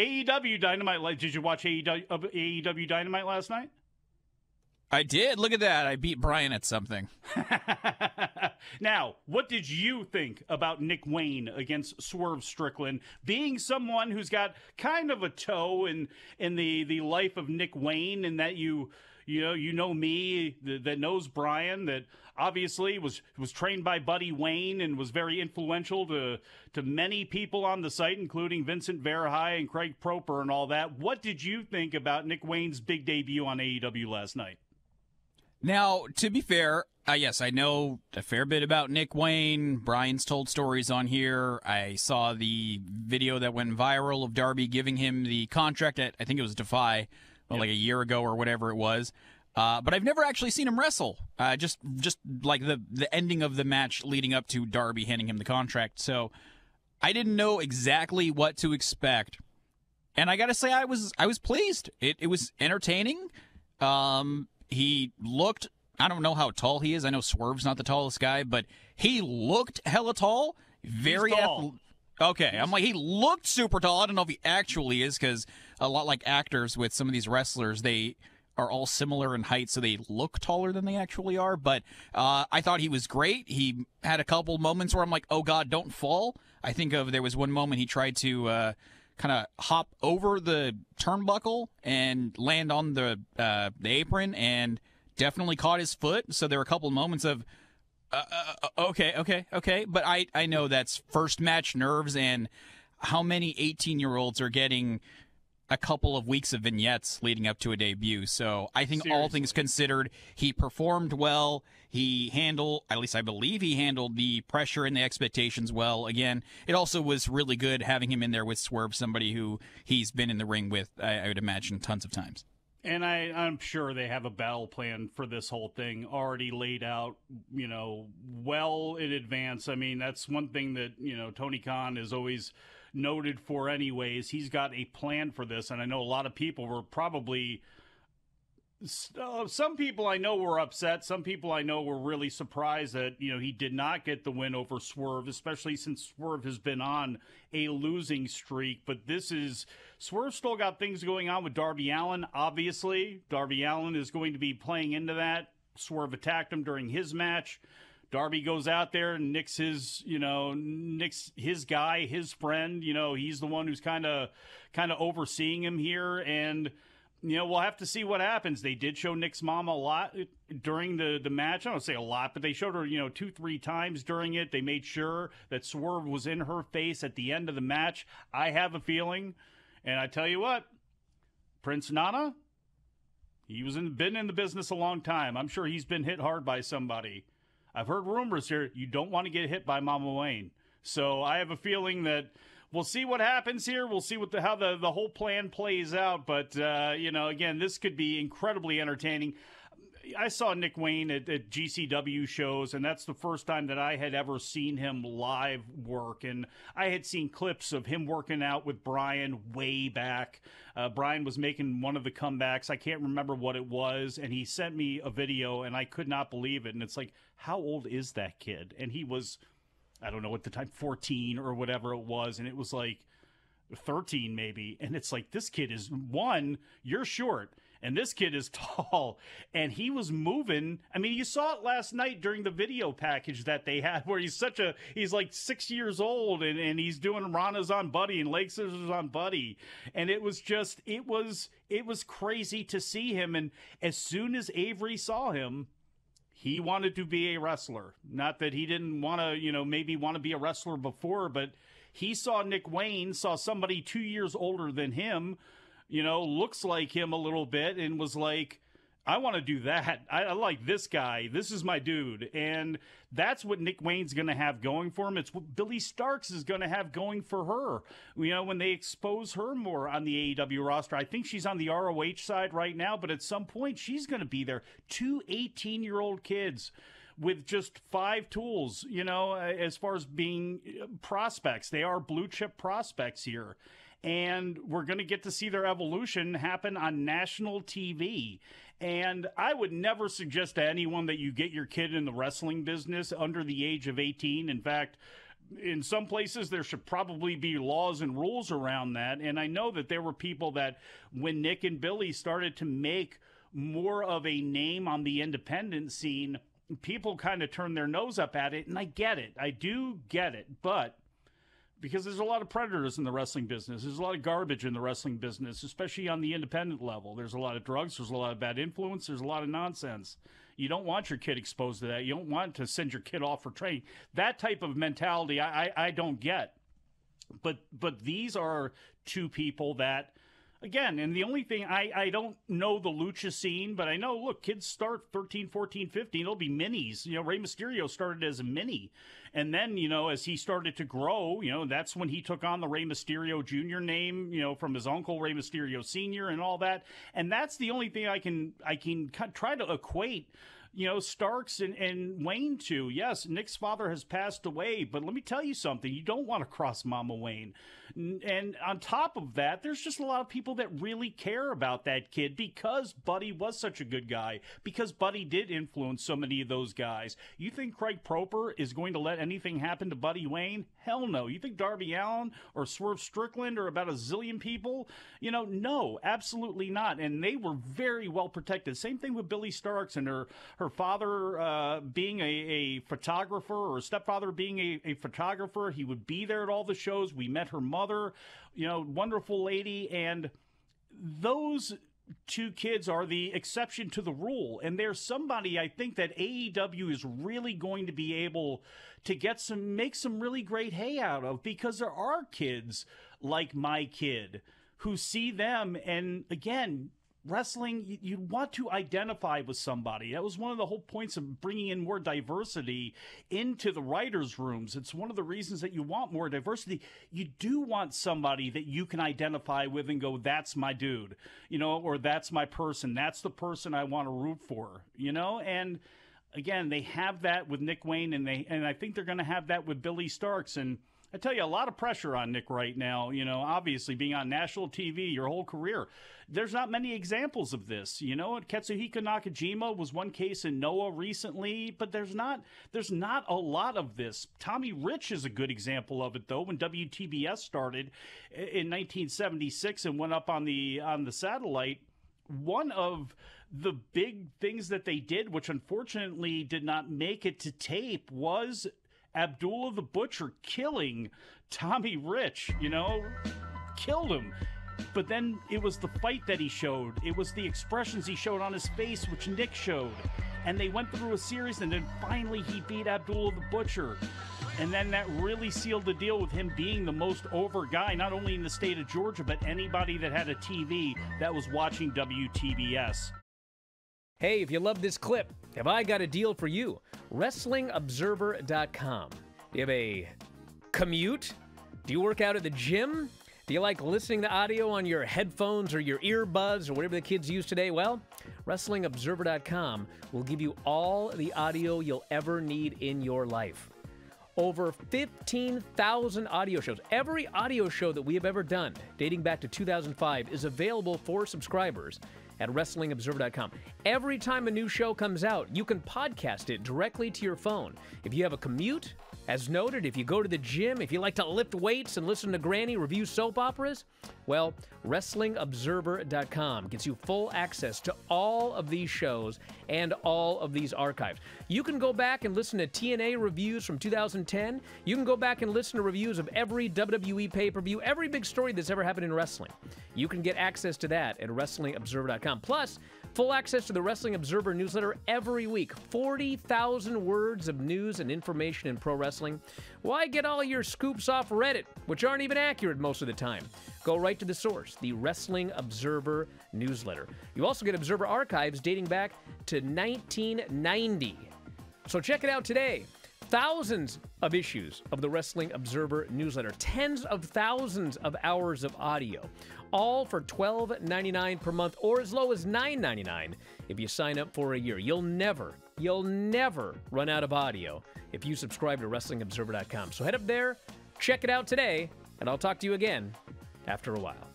AEW Dynamite. Did you watch AEW Dynamite last night? I did. Look at that. I beat Brian at something. Now, what did you think about Nick Wayne against Swerve Strickland, being someone who's got kind of a toe in the life of Nick Wayne, and that you know me, that knows Brian, that obviously was trained by Buddy Wayne and was very influential to many people on the site, including Vincent Verheye and Craig Proper and all that. What did you think about Nick Wayne's big debut on AEW last night? Now, to be fair, yes, I know a fair bit about Nick Wayne. Brian's told stories on here. I saw the video that went viral of Darby giving him the contract at, I think it was Defy, like a year ago or whatever it was. But I've never actually seen him wrestle, just like the ending of the match leading up to Darby handing him the contract. So I didn't know exactly what to expect. And I got to say, I was pleased. It was entertaining. He looked, I don't know how tall he is. I know Swerve's not the tallest guy, but he looked hella tall. Very athletic. Okay, I'm like, he looked super tall. I don't know if he actually is, because a lot like actors with some of these wrestlers, they are all similar in height, so they look taller than they actually are. But I thought he was great. He had a couple moments where I'm like, oh, God, don't fall. I think there was one moment he tried to kind of hop over the turnbuckle and land on the apron, and definitely caught his foot. So there were a couple moments of... Okay. But I know that's first match nerves, and how many 18-year-olds are getting a couple of weeks of vignettes leading up to a debut. So I think all things considered, he performed well. He handled, at least I believe he handled the pressure and the expectations well. Again, it also was really good having him in there with Swerve, somebody who he's been in the ring with, I would imagine, tons of times. And I'm sure they have a battle plan for this whole thing already laid out, well in advance. I mean, that's one thing that, Tony Khan is always noted for anyways. He's got a plan for this. And I know a lot of people were probably... some people I know were upset. Some people I know were really surprised that, he did not get the win over Swerve, especially since Swerve has been on a losing streak. But this is... Swerve still got things going on with Darby Allin, obviously. Darby Allin is going to be playing into that. Swerve attacked him during his match. Darby goes out there and nicks his guy, his friend. He's the one who's kind of overseeing him here, and... we'll have to see what happens. They did show Nick's mom a lot during the match. I don't say a lot, but they showed her, 2-3 times during it. They made sure that Swerve was in her face at the end of the match. I have a feeling, and I tell you what, Prince Nana, been in the business a long time. I'm sure he's been hit hard by somebody. I've heard rumors here. You don't want to get hit by Mama Wayne. So I have a feeling that... we'll see what happens here. We'll see how the whole plan plays out. But, again, this could be incredibly entertaining. I saw Nick Wayne at GCW shows, and that's the first time that I had ever seen him live work. And I had seen clips of him working out with Brian way back. Brian was making one of the comebacks. I can't remember what it was. And he sent me a video, and I could not believe it. And it's like, how old is that kid? And he was... I don't know at the time, 14 or whatever it was, and it was like 13 maybe, and it's like, this kid is one, you're short, and this kid is tall, and he was moving. I mean, you saw it last night during the video package that they had, where he's like 6 years old, and he's doing Rana's on Buddy and leg scissors on Buddy, and it was crazy to see him. And as soon as Avery saw him, he wanted to be a wrestler. Not that he didn't want to, maybe want to be a wrestler before, but he saw Nick Wayne, saw somebody 2 years older than him, looks like him a little bit, and was like, I want to do that. I like this guy. This is my dude. And that's what Nick Wayne's going to have going for him. It's what Billy Starks is going to have going for her. When they expose her more on the AEW roster, I think she's on the ROH side right now, but at some point she's going to be there. Two 18-year-old kids with just 5 tools, as far as being prospects. They are blue-chip prospects here. And we're going to get to see their evolution happen on national TV. And I would never suggest to anyone that you get your kid in the wrestling business under the age of 18. In fact, in some places there should probably be laws and rules around that. And I know that there were people that when Nick and Billy started to make more of a name on the independent scene, people kind of turned their nose up at it. And I get it. I do get it. But because there's a lot of predators in the wrestling business. There's a lot of garbage in the wrestling business, especially on the independent level. There's a lot of drugs. There's a lot of bad influence. There's a lot of nonsense. You don't want your kid exposed to that. You don't want to send your kid off for training. That type of mentality I don't get. But these are two people that, again, and the only thing, I don't know the lucha scene, but I know, look, kids start 13, 14, 15, it'll be minis. You know, Rey Mysterio started as a mini. And then, you know, as he started to grow, you know, that's when he took on the Rey Mysterio Jr. name, you know, from his uncle, Rey Mysterio Sr. and all that. And that's the only thing I can try to equate, you know, Starks and Wayne too. Yes, Nick's father has passed away, but let me tell you something. You don't want to cross Mama Wayne. And on top of that, there's just a lot of people that really care about that kid because Buddy was such a good guy, because Buddy did influence so many of those guys. You think Craig Proper is going to let anything happen to Buddy Wayne? Hell no. You think Darby Allin or Swerve Strickland or about a zillion people? You know, no, absolutely not. And they were very well protected. Same thing with Billy Starks and her father being a photographer, or stepfather being a photographer. He would be there at all the shows. We met her mother, you know, wonderful lady. And those two kids are the exception to the rule. And there's somebody I think that AEW is really going to be able to get make some really great hay out of, because there are kids like my kid who see them. And again, wrestling, you want to identify with somebody. That was one of the whole points of bringing in more diversity into the writers' rooms. It's one of the reasons that you want more diversity. You do want somebody that you can identify with and go, that's my dude, you know, or that's my person. That's the person I want to root for, you know? And again, they have that with Nick Wayne, and I think they're going to have that with Billy Starks. And I tell you, a lot of pressure on Nick right now, you know, obviously being on national TV your whole career. There's not many examples of this, you know. Ketsuhiko Nakajima was one case in Noah recently, but there's not a lot of this. Tommy Rich is a good example of it, though, when WTBS started in 1976 and went up on the satellite. One of the big things that they did, which unfortunately did not make it to tape, was Abdullah the Butcher killing Tommy Rich, you know, killed him. But then it was the fight that he showed. It was the expressions he showed on his face, which Nick showed. And they went through a series, and then finally he beat Abdullah the Butcher. And then that really sealed the deal with him being the most over guy, not only in the state of Georgia, but anybody that had a TV that was watching WTBS. Hey, if you love this clip, have I got a deal for you. WrestlingObserver.com. Do you have a commute? Do you work out at the gym? Do you like listening to audio on your headphones or your earbuds or whatever the kids use today? Well, WrestlingObserver.com will give you all the audio you'll ever need in your life. Over 15,000 audio shows. Every audio show that we have ever done, dating back to 2005, is available for subscribers at WrestlingObserver.com. Every time a new show comes out, you can podcast it directly to your phone. If you have a commute, as noted, if you go to the gym, if you like to lift weights and listen to Granny review soap operas, well, WrestlingObserver.com gets you full access to all of these shows and all of these archives. You can go back and listen to TNA reviews from 2010. You can go back and listen to reviews of every WWE pay-per-view, every big story that's ever happened in wrestling. You can get access to that at WrestlingObserver.com. Plus, full access to the Wrestling Observer Newsletter every week. 40,000 words of news and information in pro wrestling. Why get all your scoops off Reddit, which aren't even accurate most of the time? Go right to the source, the Wrestling Observer Newsletter. You also get Observer archives dating back to 1990. So check it out today. Thousands of issues of the Wrestling Observer Newsletter, tens of thousands of hours of audio, all for $12.99 per month, or as low as $9.99 if you sign up for a year. You'll never run out of audio if you subscribe to WrestlingObserver.com. So head up there, check it out today, and I'll talk to you again after a while.